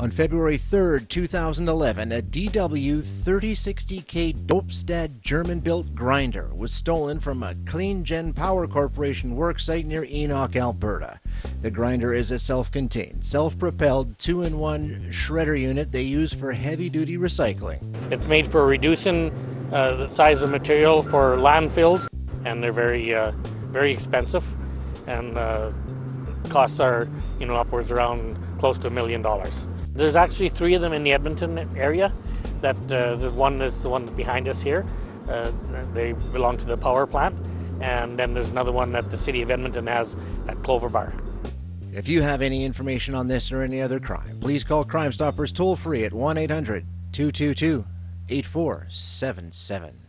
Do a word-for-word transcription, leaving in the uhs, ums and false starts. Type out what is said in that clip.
On February third, two thousand eleven, a D W thirty sixty K Doppstadt German-built grinder was stolen from a Clean Gen Power Corporation worksite near Enoch, Alberta. The grinder is a self-contained, self-propelled, two in one shredder unit they use for heavy-duty recycling. It's made for reducing uh, the size of material for landfills, and they're very, uh, very expensive, and uh, costs are, you know, upwards around close to a million dollars. There's actually three of them in the Edmonton area. That uh, the one is the one behind us here. Uh, they belong to the power plant, and then there's another one that the city of Edmonton has at Cloverbar. If you have any information on this or any other crime, please call Crime Stoppers toll free at one eight hundred, two two two, eight four seven seven.